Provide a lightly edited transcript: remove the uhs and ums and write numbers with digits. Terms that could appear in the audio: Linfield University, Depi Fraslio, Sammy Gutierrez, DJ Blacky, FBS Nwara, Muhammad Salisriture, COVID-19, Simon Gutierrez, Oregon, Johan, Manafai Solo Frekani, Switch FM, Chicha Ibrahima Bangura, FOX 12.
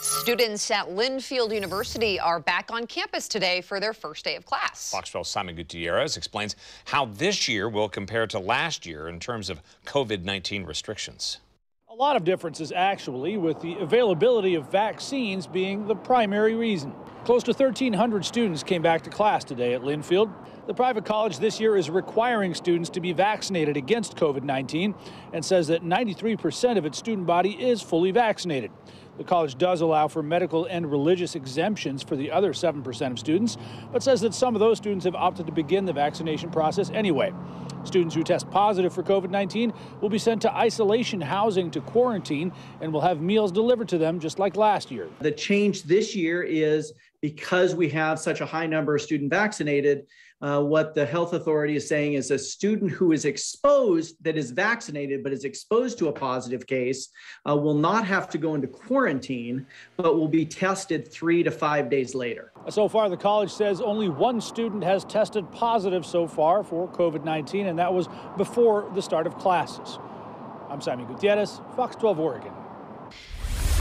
Students at Linfield University are back on campus today for their first day of class. FOX 12's Simon Gutierrez explains how this year will compare to last year in terms of COVID-19 restrictions. A lot of differences, actually, with the availability of vaccines being the primary reason. Close to 1,300 students came back to class today at Linfield. The private college this year is requiring students to be vaccinated against COVID-19 and says that 93% of its student body is fully vaccinated. The college does allow for medical and religious exemptions for the other 7% of students, but says that some of those students have opted to begin the vaccination process anyway. Students who test positive for COVID-19 will be sent to isolation housing to quarantine and will have meals delivered to them just like last year. The change this year is because we have such a high number of students vaccinated, what the health authority is saying is a student who is exposed, that is vaccinated but is exposed to a positive case, will not have to go into quarantine but will be tested 3 to 5 days later. So far, the college says only one student has tested positive so far for COVID-19, and that was before the start of classes. I'm Sammy Gutierrez, FOX 12 Oregon.